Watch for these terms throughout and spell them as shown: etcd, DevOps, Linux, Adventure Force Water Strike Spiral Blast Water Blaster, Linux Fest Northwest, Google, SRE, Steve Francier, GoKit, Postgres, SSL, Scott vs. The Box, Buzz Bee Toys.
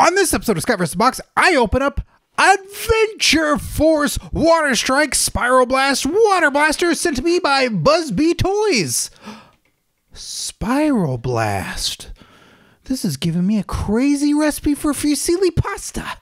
On this episode of Scott vs. The Box, I open up Adventure Force Water Strike Spiral Blast Water Blaster sent to me by Buzz Bee Toys. Spiral Blast. This is giving me a crazy recipe for fusilli pasta.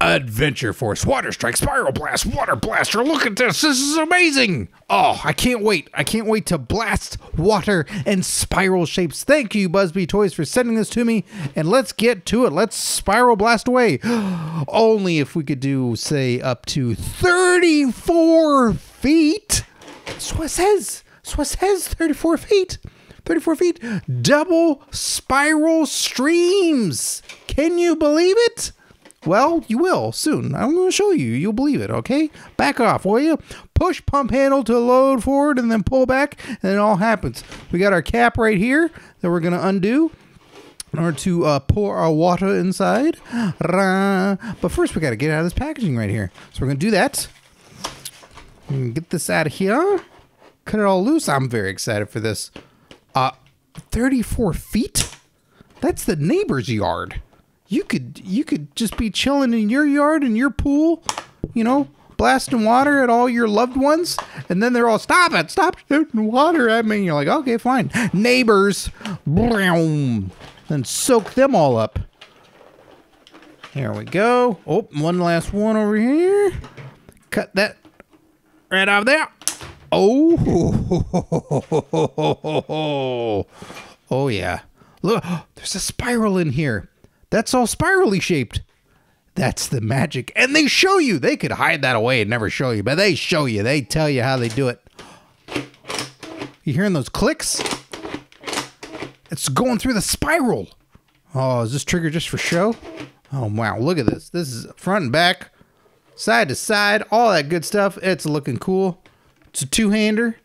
Adventure Force Water Strike Spiral Blast Water Blaster. Look at this. This is amazing. Oh, I can't wait. I can't wait to blast water and spiral shapes. Thank you, Buzz Bee Toys, for sending this to me. And let's get to it. Let's spiral blast away. Only if we could do, say, up to 34 feet. That's what it says. That's what it says. 34 feet. 34 feet. Double spiral streams. Can you believe it? Well, you will soon. I'm going to show you. You'll believe it, okay? Back off, will you? Push pump handle to load forward and then pull back, and it all happens. We got our cap right here that we're going to undo in order to pour our water inside. But first, we got to get out of this packaging right here. So we're going to do that. Get this out of here. Cut it all loose. I'm very excited for this. 34 feet? That's the neighbor's yard. You could just be chilling in your yard, in your pool, you know, blasting water at all your loved ones. And then they're all, stop it, stop shooting water at me. And you're like, okay, fine. Neighbors. Then soak them all up. There we go. Oh, one last one over here. Cut that right out of there. Oh. Oh, yeah. Look, there's a spiral in here. That's all spirally shaped. That's the magic. And they show you. They could hide that away and never show you, but they show you. They tell you how they do it. You hearing those clicks? It's going through the spiral. Oh, is this trigger just for show? Oh, wow. Look at this. This is front and back, side to side, all that good stuff. It's looking cool. It's a two-hander.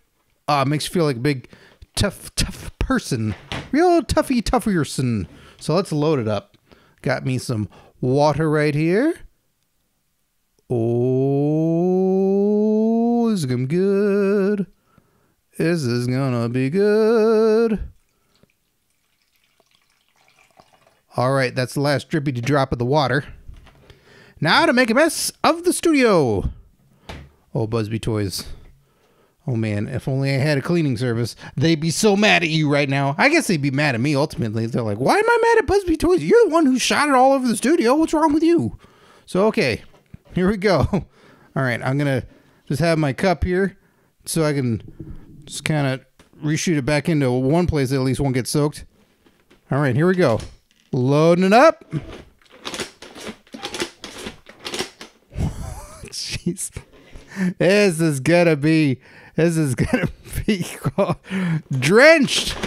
Oh, it makes you feel like a big, tough person. Real toughy-tougherson. So let's load it up. Got me some water right here. Oh, this is gonna be good. This is gonna be good. All right, that's the last drippity drop of the water. Now to make a mess of the studio. Oh, Buzz Bee Toys. Oh man, if only I had a cleaning service, they'd be so mad at you right now. I guess they'd be mad at me ultimately. They're like, why am I mad at Buzz Bee Toys? You're the one who shot it all over the studio. What's wrong with you? So, okay, here we go. All right, I'm going to just have my cup here so I can just kind of reshoot it back into one place that at least won't get soaked. All right, here we go. Loading it up. Jeez. This is gonna be drenched.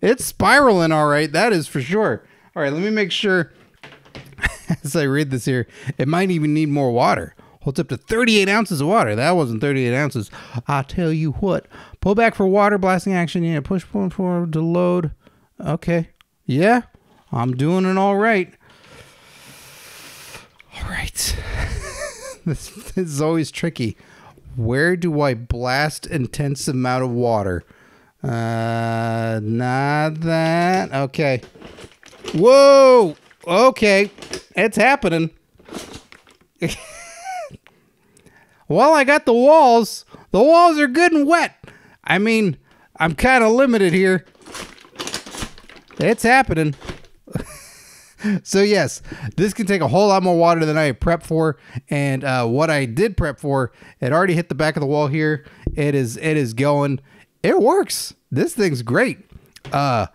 It's spiraling, all right. That is for sure. All right, let me make sure as I read this here, it might even need more water. Holds up to 38 ounces of water. That wasn't 38 ounces. I'll tell you what. Pull back for water blasting action. Yeah, push forward to load. Okay. Yeah, I'm doing it all right. All right. This is always tricky. Where do I blast intense amount of water? Not that. Okay. Whoa. Okay. It's happening. Well, I got the walls. The walls are good and wet. I mean, I'm kind of limited here. It's happening. So yes, this can take a whole lot more water than I prepped for, and what I did prep for, it already hit the back of the wall here. It is going. It works. This thing's great. I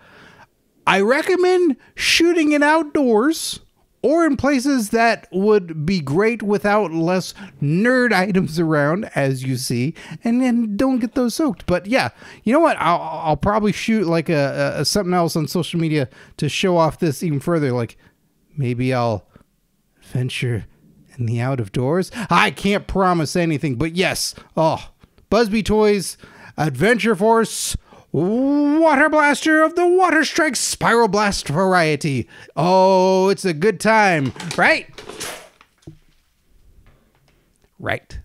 recommend shooting it outdoors or in places that would be great without less nerd items around, as you see, and then don't get those soaked. But yeah, you know what? I'll probably shoot like a something else on social media to show off this even further. Like maybe I'll venture in the out of doors. I can't promise anything, but yes. Oh, Buzz Bee Toys, Adventure Force, Water Blaster of the Water Strike Spiral Blast variety. Oh, it's a good time, right? Right.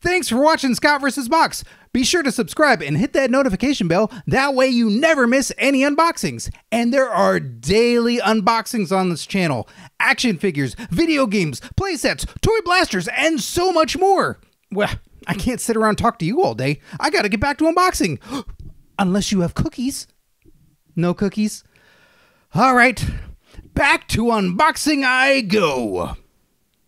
Thank Thanks for watching Scott vs. Box. Be sure to subscribe and hit that notification bell. That way you never miss any unboxings. And there are daily unboxings on this channel. Action figures, video games, playsets, toy blasters, and so much more. Well, I can't sit around and talk to you all day. I gotta get back to unboxing. Unless you have cookies. No cookies? All right, back to unboxing I go.